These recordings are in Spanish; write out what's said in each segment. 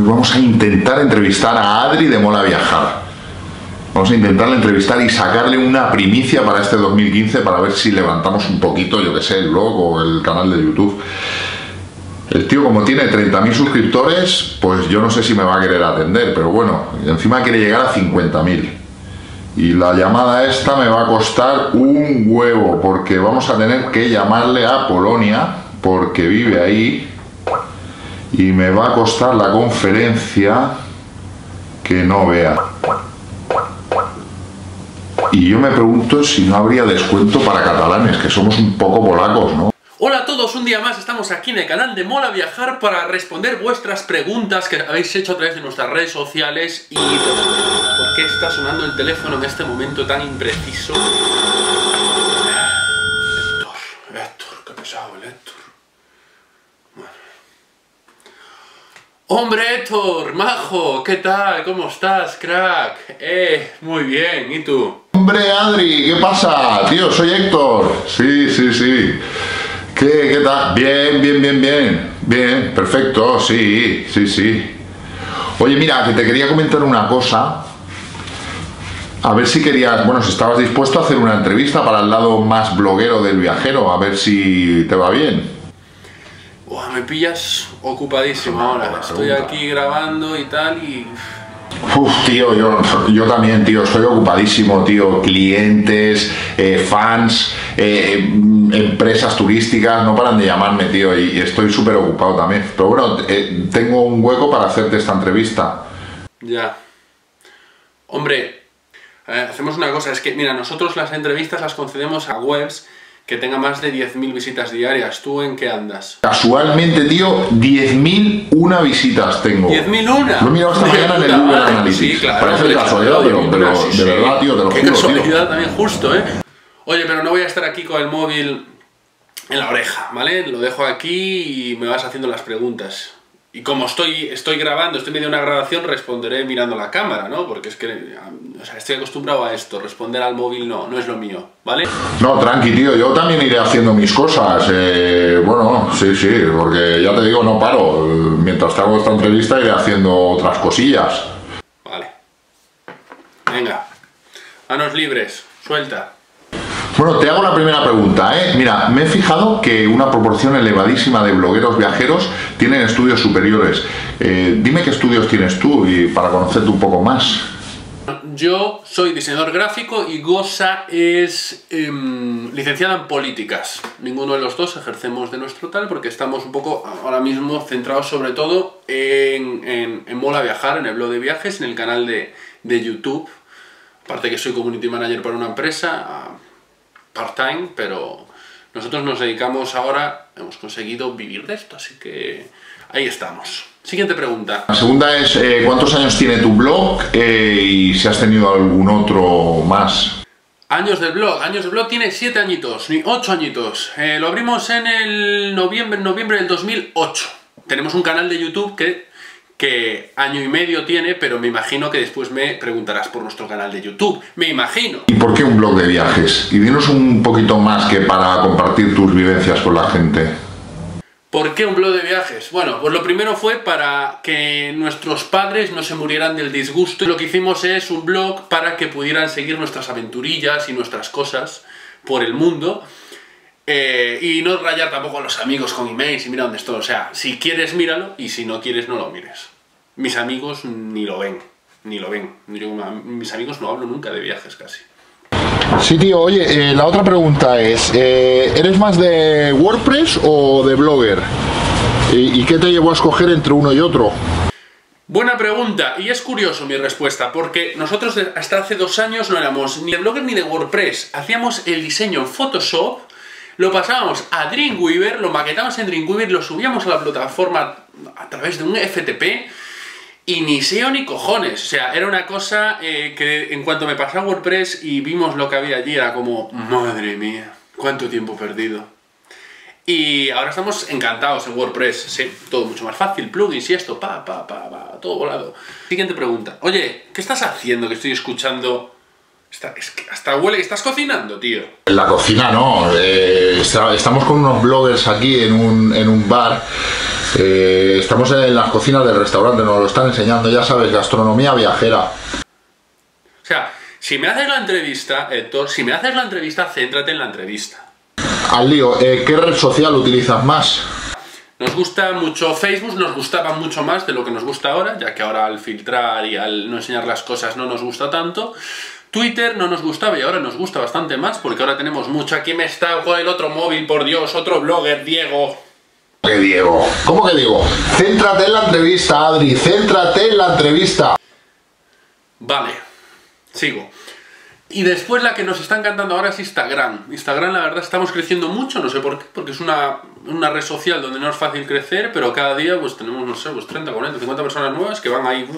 Vamos a intentar entrevistar a Adri de Mola Viajar. Vamos a intentarle entrevistar y sacarle una primicia para este 2015 para ver si levantamos un poquito, yo que sé, el blog o el canal de YouTube. El tío, como tiene 30.000 suscriptores, pues yo no sé si me va a querer atender, pero bueno, encima quiere llegar a 50.000. Y la llamada esta me va a costar un huevo, porque vamos a tener que llamarle a Polonia, porque vive ahí, y me va a costar la conferencia que no vea. Y yo me pregunto si no habría descuento para catalanes, que somos un poco polacos, ¿no? Hola a todos, un día más estamos aquí en el canal de Mola Viajar para responder vuestras preguntas que habéis hecho a través de nuestras redes sociales. Y ¿por qué está sonando el teléfono en este momento tan impreciso? Héctor, qué pesado el Héctor. Bueno. Hombre Héctor, majo, ¿qué tal? ¿Cómo estás, crack? Muy bien, ¿y tú? Hombre Adri, ¿qué pasa? Tío, soy Héctor. Sí. ¿Qué tal? Bien, perfecto, sí. Oye, mira, que te quería comentar una cosa. A ver si querías, bueno, si estabas dispuesto a hacer una entrevista para el lado más bloguero del viajero, a ver si te va bien. Uah, me pillas ocupadísimo ahora. Estoy aquí grabando y tal y... Uf, tío, yo también, tío, estoy ocupadísimo, tío, clientes, fans, empresas turísticas, no paran de llamarme, tío, y estoy súper ocupado también. Pero bueno, tengo un hueco para hacerte esta entrevista. Ya. Hombre, hacemos una cosa, es que, mira, nosotros las entrevistas las concedemos a webs que tenga más de 10.000 visitas diarias. ¿Tú en qué andas? Casualmente, tío, 10.001 visitas tengo. ¿10.001? Lo he mirado esta mañana en el Google Analytics. Sí, claro. Parece casualidad, pero sí, de verdad, tío, te lo juro. Qué casualidad, tío. También justo, ¿eh? Oye, pero no voy a estar aquí con el móvil en la oreja, ¿vale? Lo dejo aquí y me vas haciendo las preguntas. Y como estoy grabando, estoy medio de una grabación, responderé mirando la cámara, ¿no? Porque es que, o sea, estoy acostumbrado a esto, responder al móvil no es lo mío, ¿vale? No, tranqui, tío, yo también iré haciendo mis cosas, bueno, sí, porque ya te digo, no paro. Mientras te hago esta entrevista iré haciendo otras cosillas. Vale. Venga, manos libres, suelta. Bueno, te hago la primera pregunta, ¿eh? Mira, me he fijado que una proporción elevadísima de blogueros viajeros tienen estudios superiores. Dime qué estudios tienes tú y para conocerte un poco más. Yo soy diseñador gráfico y Gosa es licenciada en políticas. Ninguno de los dos ejercemos de nuestro tal porque estamos un poco ahora mismo centrados sobre todo en Mola Viajar, en el blog de viajes, en el canal de YouTube. Aparte que soy community manager para una empresa, part-time, pero nosotros nos dedicamos ahora, hemos conseguido vivir de esto, así que ahí estamos. Siguiente pregunta. La segunda es, ¿cuántos años tiene tu blog y si has tenido algún otro más? Años del blog tiene 7 añitos, ni 8 añitos. Lo abrimos en el noviembre del 2008. Tenemos un canal de YouTube que año y medio tiene, pero me imagino que después me preguntarás por nuestro canal de YouTube, me imagino. ¿Y por qué un blog de viajes? Y dinos un poquito más que para compartir tus vivencias con la gente. ¿Por qué un blog de viajes? Bueno, pues lo primero fue para que nuestros padres no se murieran del disgusto. Lo que hicimos es un blog para que pudieran seguir nuestras aventurillas y nuestras cosas por el mundo. Y no rayar tampoco a los amigos con emails y mira dónde estoy. O sea, si quieres míralo y si no quieres no lo mires. Mis amigos ni lo ven. Yo, mis amigos no hablo nunca de viajes casi. Sí, tío, oye, la otra pregunta es, ¿eres más de WordPress o de Blogger? ¿Y qué te llevó a escoger entre uno y otro? Buena pregunta, y es curioso mi respuesta, porque nosotros hasta hace 2 años no éramos ni de Blogger ni de WordPress. Hacíamos el diseño en Photoshop, lo pasábamos a Dreamweaver, lo maquetábamos en Dreamweaver, lo subíamos a la plataforma a través de un FTP y ni SEO ni cojones. O sea, era una cosa que en cuanto me pasé a WordPress y vimos lo que había allí, era como, madre mía, cuánto tiempo perdido. Y ahora estamos encantados en WordPress, sí, todo mucho más fácil, plugins y esto, todo volado. Siguiente pregunta. Oye, ¿qué estás haciendo que estoy escuchando...? Es que hasta huele, estás cocinando, tío. En la cocina no, estamos con unos bloggers aquí en un bar Estamos en las cocinas del restaurante, nos lo están enseñando, ya sabes, gastronomía viajera. O sea, si me haces la entrevista, Héctor, si me haces la entrevista, céntrate en la entrevista. Al lío, ¿qué red social utilizas más? Nos gusta mucho Facebook, nos gustaba mucho más de lo que nos gusta ahora, ya que ahora al filtrar y al no enseñar las cosas no nos gusta tanto. Twitter no nos gustaba y ahora nos gusta bastante más, porque ahora tenemos mucho. Aquí me está el otro móvil, por Dios, otro blogger, Diego. ¿Qué Diego? ¿Cómo que Diego? Céntrate en la entrevista, Adri, céntrate en la entrevista. Vale, sigo. Y después la que nos está encantando ahora es Instagram. Instagram, la verdad, estamos creciendo mucho, no sé por qué, porque es una red social donde no es fácil crecer, pero cada día pues tenemos, no sé, pues 30, 40, 50 personas nuevas que van ahí,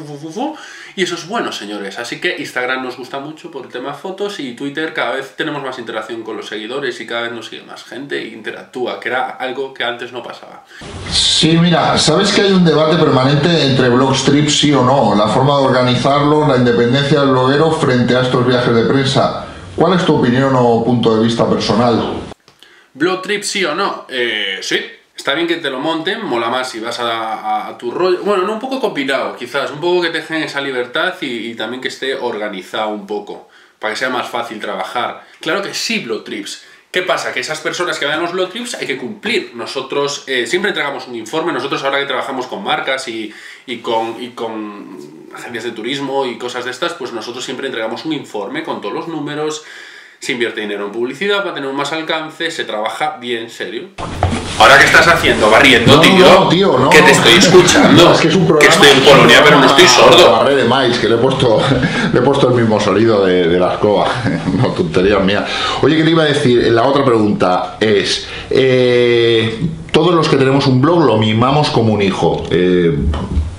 y eso es bueno, señores. Así que Instagram nos gusta mucho por el tema fotos, y Twitter cada vez tenemos más interacción con los seguidores y cada vez nos sigue más gente e interactúa, que era algo que antes no pasaba. Sí, mira, ¿sabes que hay un debate permanente entre Blogstrip sí o no? La forma de organizarlo, la independencia del bloguero frente a estos viajes de prensa. ¿Cuál es tu opinión o punto de vista personal? ¿Blogtrip sí o no? Sí, está bien que te lo monten, mola más si vas a tu rollo. Bueno, no, un poco compilado, quizás, un poco que te dejen esa libertad y también que esté organizado un poco, para que sea más fácil trabajar. Claro que sí, blogtrips. ¿Qué pasa? Que esas personas que van a los blog trips hay que cumplir. Nosotros siempre entregamos un informe. Nosotros ahora que trabajamos con marcas y con agencias de turismo y cosas de estas, pues nosotros siempre entregamos un informe con todos los números. Se invierte dinero en publicidad para tener más alcance. Se trabaja bien, serio. ¿Ahora qué estás haciendo? ¿Barriendo, no, tío? No, tío, no. Que te estoy escuchando. No, es que es un programa. Que estoy en Polonia, pero no estoy sordo. La red de maíz, que le he puesto el mismo sonido de la escoba. No, tonterías mías. Oye, ¿qué te iba a decir? La otra pregunta es... todos los que tenemos un blog lo mimamos como un hijo.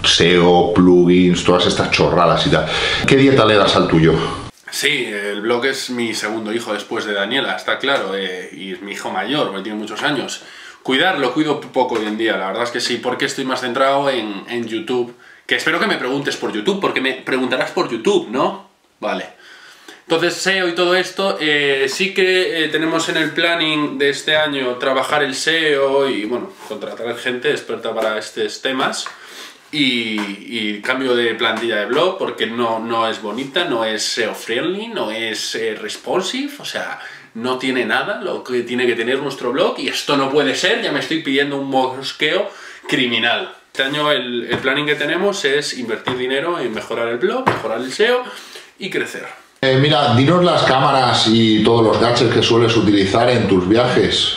SEO, plugins, todas estas chorradas y tal. ¿Qué dieta le das al tuyo? Sí, el blog es mi segundo hijo después de Daniela, está claro. Y es mi hijo mayor, porque tiene muchos años. Cuidarlo, cuido poco hoy en día, la verdad es que sí, porque estoy más centrado en YouTube, que espero que me preguntes por YouTube, porque me preguntarás por YouTube, ¿no? Vale. Entonces, SEO y todo esto, sí que tenemos en el planning de este año trabajar el SEO y, bueno, contratar gente experta para estos temas y cambio de plantilla de blog, porque no es bonita, no es SEO friendly, no es responsive, o sea... No tiene nada lo que tiene que tener nuestro blog y esto no puede ser, ya me estoy pidiendo un mosqueo criminal. Este año el planning que tenemos es invertir dinero en mejorar el blog, mejorar el SEO y crecer. Mira, dinos las cámaras y todos los gadgets que sueles utilizar en tus viajes.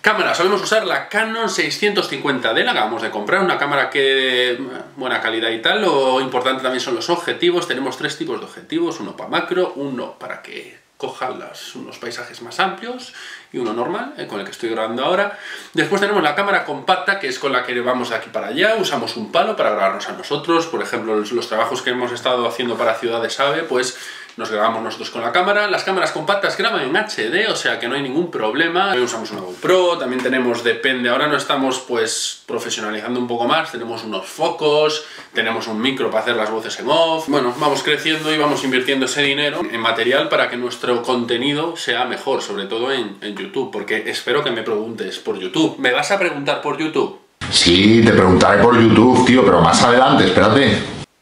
Cámara, solemos usar la Canon 650D, la acabamos de comprar, una cámara que buena calidad y tal. Lo importante también son los objetivos, tenemos tres tipos de objetivos, uno para macro, uno para que... cojan unos paisajes más amplios y uno normal, con el que estoy grabando ahora. Después tenemos la cámara compacta, que es con la que vamos de aquí para allá, usamos un palo para grabarnos a nosotros. Por ejemplo, los trabajos que hemos estado haciendo para Ciudades AVE, pues nos grabamos nosotros con la cámara. Las cámaras compactas graban en HD, o sea que no hay ningún problema. También usamos una GoPro, también tenemos, depende, ahora no estamos pues profesionalizando un poco más, tenemos unos focos, tenemos un micro para hacer las voces en off. Bueno, vamos creciendo y vamos invirtiendo ese dinero en material para que nuestro contenido sea mejor, sobre todo en YouTube, porque espero que me preguntes por YouTube. ¿Me vas a preguntar por YouTube? Sí, te preguntaré por YouTube, tío, pero más adelante, espérate.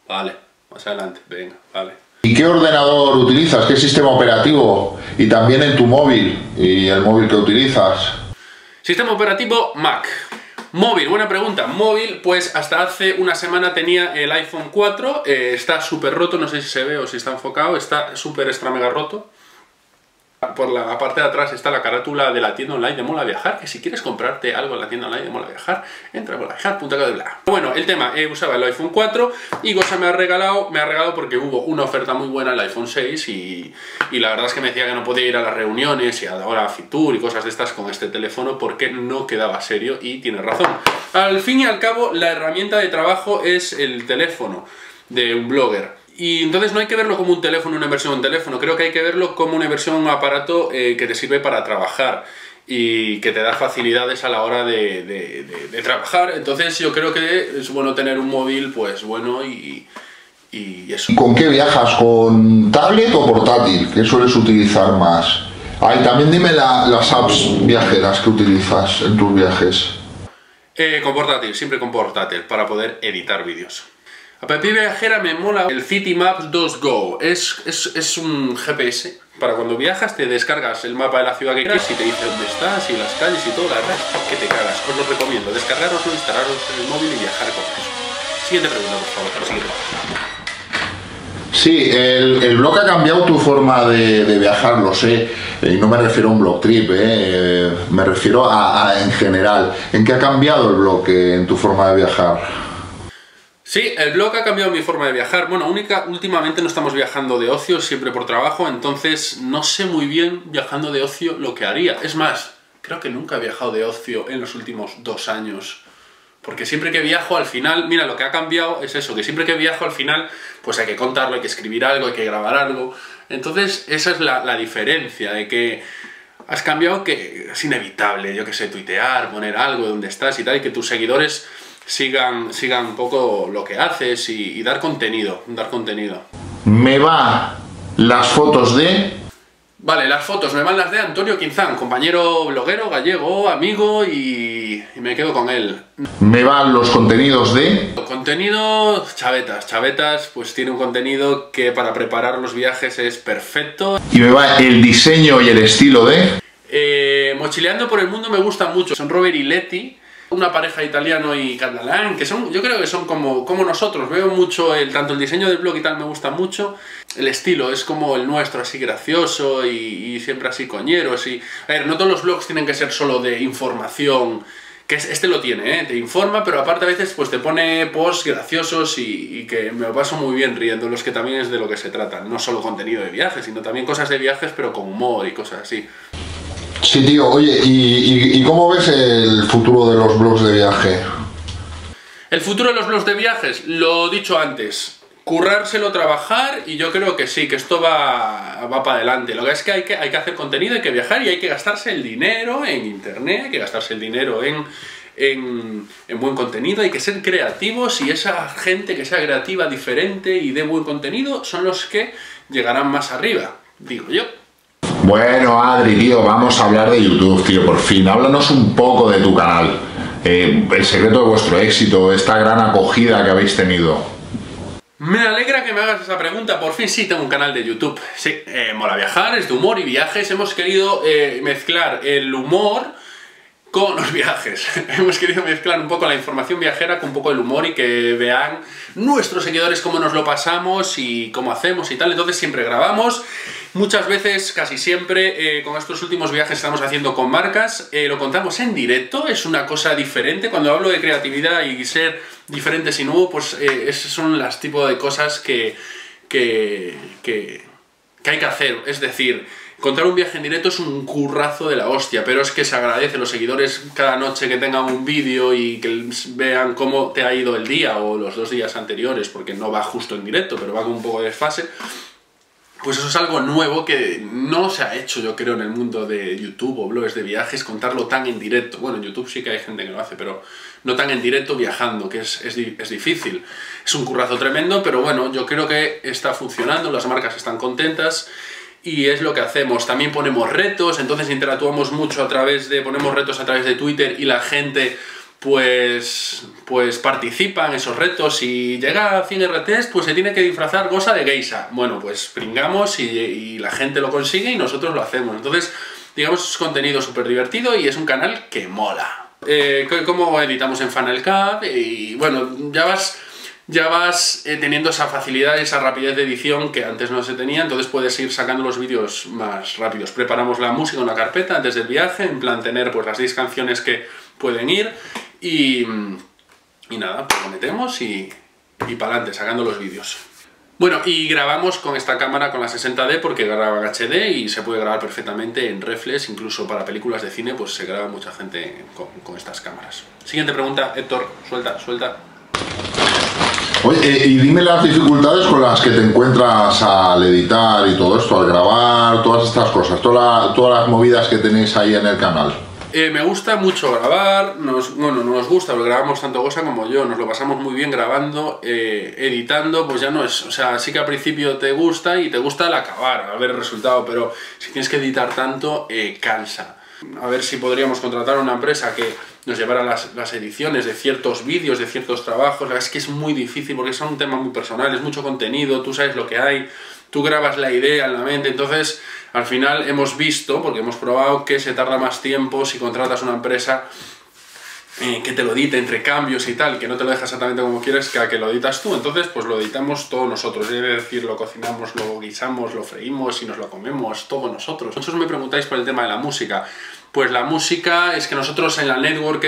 Vale, más adelante, venga, vale. ¿Y qué ordenador utilizas? ¿Qué sistema operativo? Y también en tu móvil, y el móvil que utilizas. Sistema operativo Mac. Móvil, buena pregunta. Móvil, pues hasta hace una semana tenía el iPhone 4. Está súper roto, no sé si se ve o si está enfocado. Está súper extra mega roto. Por la parte de atrás está la carátula de la tienda online de Mola Viajar, que si quieres comprarte algo en la tienda online de Mola Viajar, entra a molaviajar.com. Bueno, el tema, usaba el iPhone 4 y Gosa me ha regalado porque hubo una oferta muy buena el iPhone 6 y la verdad es que me decía que no podía ir a las reuniones y ahora a Fitur y cosas de estas con este teléfono porque no quedaba serio, y tiene razón. Al fin y al cabo, la herramienta de trabajo es el teléfono de un blogger. Y entonces no hay que verlo como un teléfono, una inversión en un teléfono. Creo que hay que verlo como una inversión en un aparato que te sirve para trabajar y que te da facilidades a la hora de trabajar. Entonces yo creo que es bueno tener un móvil, pues bueno, y eso. ¿Y con qué viajas? ¿Con tablet o portátil? ¿Qué sueles utilizar más? Ay, también dime las apps viajeras que utilizas en tus viajes. Con portátil, siempre con portátil, para poder editar vídeos. A partir de viajera me mola el City Maps 2 go. Es un GPS. Para cuando viajas te descargas el mapa de la ciudad que quieras y te dice dónde estás y las calles y todo, la verdad que te cagas. Os lo recomiendo, descargaroslo, instalaros en el móvil y viajar con eso. Siguiente pregunta, por favor. Siguiente. Sí, el blog ha cambiado tu forma de viajar, lo sé, y no me refiero a un blog trip, me refiero a en general. ¿En qué ha cambiado el blog en tu forma de viajar? Sí, el blog ha cambiado mi forma de viajar. Bueno, últimamente no estamos viajando de ocio, siempre por trabajo, entonces no sé muy bien viajando de ocio lo que haría. Es más, creo que nunca he viajado de ocio en los últimos 2 años. Porque siempre que viajo al final, mira, lo que ha cambiado es eso, que siempre que viajo al final, pues hay que contarlo, hay que escribir algo, hay que grabar algo. Entonces esa es la diferencia, de que has cambiado, que es inevitable, yo que sé, tuitear, poner algo de dónde estás y tal, y que tus seguidores sigan un poco lo que haces y dar contenido. Me va las fotos de... Vale, las fotos, me van las de Antonio Quinzán, compañero bloguero, gallego, amigo, y me quedo con él. Me van los contenidos de... Contenido, Chavetas. Chavetas pues tiene un contenido que para preparar los viajes es perfecto. Y me va el diseño y el estilo de... Mochileando por el mundo me gusta mucho, son Robert y Letty. Una pareja italiano y catalán, que son, yo creo que son como nosotros. Veo mucho, tanto el diseño del blog y tal me gusta mucho. El estilo es como el nuestro, así gracioso y siempre así coñeros. Y, a ver, no todos los blogs tienen que ser solo de información, que este lo tiene, te informa, pero aparte a veces pues te pone posts graciosos y que me lo paso muy bien riendo, los que también es de lo que se trata. No solo contenido de viajes, sino también cosas de viajes, pero con humor y cosas así. Sí, tío. Oye, ¿y cómo ves el futuro de los blogs de viaje? El futuro de los blogs de viajes, lo he dicho antes, currárselo, trabajar, y yo creo que sí, que esto va para adelante. Lo que es que hay que hacer contenido, hay que viajar y hay que gastarse el dinero en internet, hay que gastarse el dinero en buen contenido, hay que ser creativos, y esa gente que sea creativa, diferente y dé buen contenido son los que llegarán más arriba, digo yo. Bueno, Adri, tío, vamos a hablar de YouTube, tío, por fin. Háblanos un poco de tu canal, el secreto de vuestro éxito, esta gran acogida que habéis tenido. Me alegra que me hagas esa pregunta, por fin sí tengo un canal de YouTube. Sí, Mola Viajar, es de humor y viajes. Hemos querido mezclar el humor con los viajes. Hemos querido mezclar un poco la información viajera con un poco el humor, y que vean nuestros seguidores cómo nos lo pasamos y cómo hacemos y tal. Entonces siempre grabamos. Muchas veces, casi siempre, con estos últimos viajes estamos haciendo con marcas, lo contamos en directo, es una cosa diferente. Cuando hablo de creatividad y ser diferentes y nuevo, pues esos son los tipos de cosas que hay que hacer. Es decir, contar un viaje en directo es un currazo de la hostia, pero es que se agradece a los seguidores cada noche que tengan un vídeo y que vean cómo te ha ido el día o los 2 días anteriores, porque no va justo en directo, pero va con un poco de desfase. Pues eso es algo nuevo que no se ha hecho, yo creo, en el mundo de YouTube o blogs de viajes, contarlo tan en directo. Bueno, en YouTube sí que hay gente que lo hace, pero no tan en directo viajando, que es difícil. Es un currazo tremendo, pero bueno, yo creo que está funcionando, las marcas están contentas y es lo que hacemos. También ponemos retos, entonces interactuamos mucho ponemos retos a través de Twitter y la gente... Pues participan en esos retos. Si llega a 100 RTs, pues se tiene que disfrazar Gosa de geisha. Bueno, pues pringamos y la gente lo consigue y nosotros lo hacemos. Entonces, digamos, es contenido súper divertido y es un canal que mola. Como editamos en Final Cut, y bueno, ya vas teniendo esa facilidad, esa rapidez de edición que antes no se tenía. Entonces puedes ir sacando los vídeos más rápidos. Preparamos la música en la carpeta antes del viaje, en plan tener pues las 10 canciones que pueden ir. Y nada, pues lo metemos y para adelante, sacando los vídeos. Bueno, y grabamos con esta cámara, con la 60D, porque graba en HD y se puede grabar perfectamente en reflex, incluso para películas de cine, pues se graba mucha gente con estas cámaras. Siguiente pregunta, Héctor, suelta. Oye, y dime las dificultades con las que te encuentras al editar y todo esto, al grabar, todas estas cosas, todas las movidas que tenéis ahí en el canal. Me gusta mucho grabar, nos gusta, porque grabamos tanto Gosa como yo, nos lo pasamos muy bien grabando, editando, pues ya no es, o sea, sí que al principio te gusta y te gusta al acabar, al ver el resultado, pero si tienes que editar tanto, cansa. a ver si podríamos contratar a una empresa que nos llevara las ediciones de ciertos vídeos, de ciertos trabajos. Es que es muy difícil porque son un tema muy personal, es mucho contenido, tú sabes lo que hay, tú grabas la idea en la mente. Entonces, al final hemos visto, porque hemos probado, que se tarda más tiempo si contratas una empresa que te lo edite entre cambios y tal, que no te lo deja exactamente como quieres, que a que lo editas tú. Entonces, pues lo editamos todos nosotros, es decir, lo cocinamos, lo guisamos, lo freímos y nos lo comemos todos nosotros. Muchos me preguntáis por el tema de la música. Pues la música es que nosotros en la network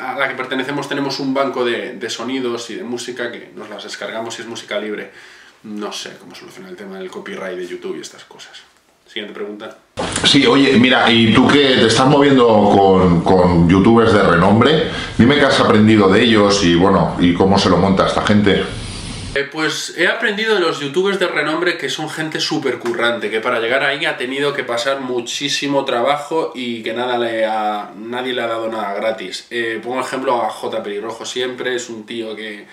a la que pertenecemos tenemos un banco de sonidos y de música que nos las descargamos y es música libre. No sé cómo solucionar el tema del copyright de YouTube y estas cosas. Siguiente pregunta. Sí, oye, mira, y tú que te estás moviendo con youtubers de renombre, dime qué has aprendido de ellos y bueno, y cómo se lo monta esta gente. Pues he aprendido de los youtubers de renombre que son gente súper currante, que para llegar ahí ha tenido que pasar muchísimo trabajo y que nadie le ha dado nada gratis. Pongo ejemplo a J. Perirrojo siempre, es un tío que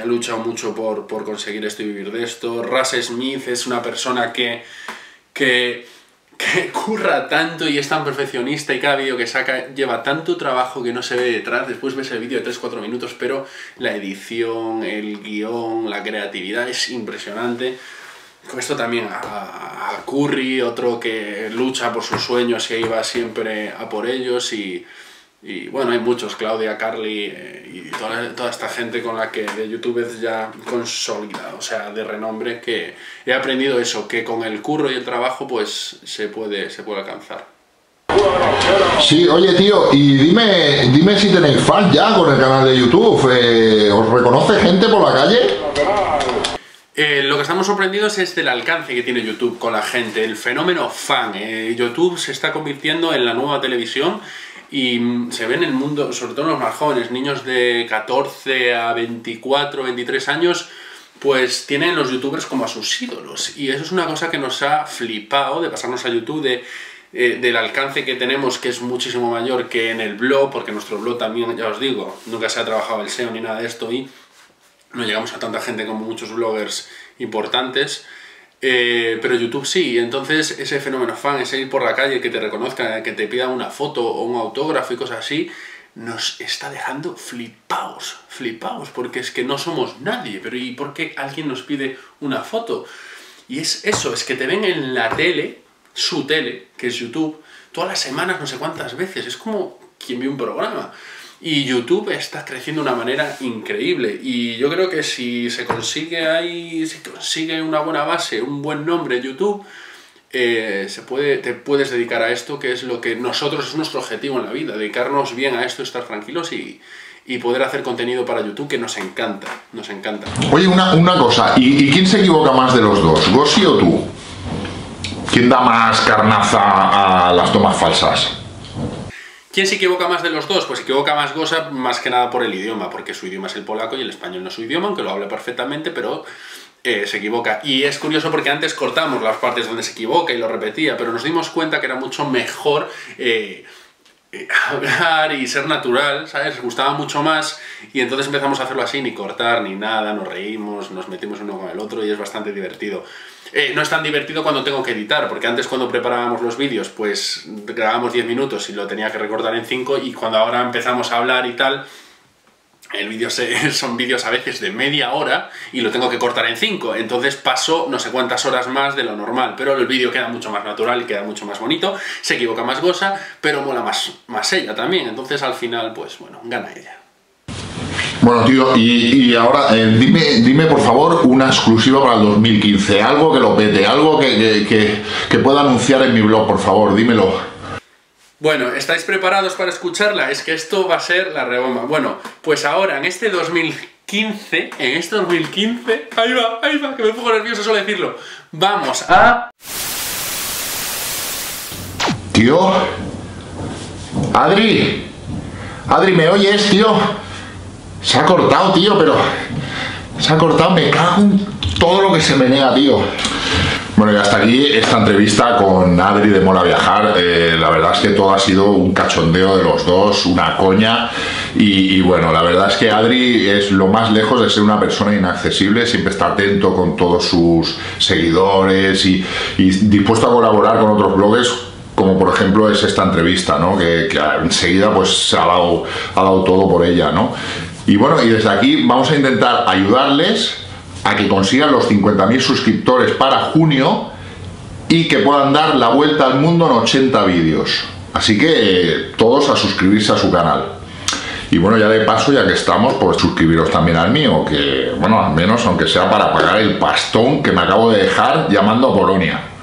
ha luchado mucho por conseguir esto y vivir de esto. Ras Smith es una persona que curra tanto y es tan perfeccionista y cada vídeo que saca lleva tanto trabajo que no se ve detrás. Después ves el vídeo de 3-4 minutos, pero la edición, el guión, la creatividad es impresionante. Esto también a Curry, otro que lucha por sus sueños y ahí va siempre a por ellos. Y bueno, hay muchos, Claudia, Carly y toda esta gente con la que de youtubers ya consolidada, o sea, de renombre, que he aprendido eso, que con el curro y el trabajo pues se puede alcanzar. Sí, oye tío, y dime si tenéis fans ya con el canal de YouTube, ¿os reconoce gente por la calle? Lo que estamos sorprendidos es del alcance que tiene YouTube con la gente, el fenómeno fan. YouTube se está convirtiendo en la nueva televisión y se ve en el mundo, sobre todo los más jóvenes, niños de 14 a 24, 23 años, pues tienen los youtubers como a sus ídolos. Y eso es una cosa que nos ha flipado de pasarnos a YouTube, del alcance que tenemos, que es muchísimo mayor que en el blog, porque nuestro blog también, ya os digo, nunca se ha trabajado el SEO ni nada de esto y no llegamos a tanta gente como muchos bloggers importantes. Pero YouTube sí, entonces ese fenómeno fan, ese ir por la calle, que te reconozcan, que te pidan una foto o un autógrafo y cosas así, nos está dejando flipaos, porque es que no somos nadie, pero ¿y por qué alguien nos pide una foto? Y es eso, es que te ven en la tele, su tele, que es YouTube, todas las semanas no sé cuántas veces, es como quien ve un programa. Y YouTube está creciendo de una manera increíble y yo creo que si se consigue una buena base, un buen nombre en YouTube, te puedes dedicar a esto, que es lo que nosotros, es nuestro objetivo en la vida, dedicarnos bien a esto, estar tranquilos y poder hacer contenido para YouTube, que nos encanta, nos encanta. Oye, una cosa, ¿y quién se equivoca más de los dos, Gosi o tú? ¿Quién da más carnaza a las tomas falsas? ¿Quién se equivoca más de los dos? Pues se equivoca más Gosa, más que nada por el idioma, porque su idioma es el polaco y el español no es su idioma, aunque lo habla perfectamente, pero se equivoca. Y es curioso porque antes cortamos las partes donde se equivoca y lo repetía, pero nos dimos cuenta que era mucho mejor hablar y ser natural, ¿sabes? Gustaba mucho más y entonces empezamos a hacerlo así, ni cortar ni nada, nos reímos, nos metimos uno con el otro y es bastante divertido. No es tan divertido cuando tengo que editar, porque antes cuando preparábamos los vídeos, pues grabábamos 10 minutos y lo tenía que recortar en 5, y cuando ahora empezamos a hablar y tal, el vídeo son vídeos a veces de media hora y lo tengo que cortar en 5, entonces paso no sé cuántas horas más de lo normal, pero el vídeo queda mucho más natural y queda mucho más bonito, se equivoca más Gosa, pero mola más ella también, entonces al final, pues bueno, gana ella. Bueno, tío, y ahora dime por favor una exclusiva para el 2015, algo que lo pete, algo que pueda anunciar en mi blog, por favor, dímelo. Bueno, ¿estáis preparados para escucharla? Es que esto va a ser la rebomba. Bueno, pues ahora, en este 2015, ahí va, que me pongo nervioso solo decirlo, vamos a... Tío, Adri, ¿me oyes, tío? Se ha cortado, tío, pero... Se ha cortado, me cago en todo lo que se menea, tío. Bueno, y hasta aquí esta entrevista con Adri de Mola Viajar. La verdad es que todo ha sido un cachondeo de los dos, una coña. Y bueno, la verdad es que Adri es lo más lejos de ser una persona inaccesible, siempre está atento con todos sus seguidores y dispuesto a colaborar con otros bloggers como por ejemplo es esta entrevista, ¿no? Que enseguida pues ha dado todo por ella, ¿no? Y bueno, y desde aquí vamos a intentar ayudarles a que consigan los 50.000 suscriptores para junio y que puedan dar la vuelta al mundo en 80 vídeos. Así que todos a suscribirse a su canal. Y bueno, ya de paso, ya que estamos, pues suscribiros también al mío, que bueno, al menos aunque sea para pagar el pastón que me acabo de dejar llamando a Polonia.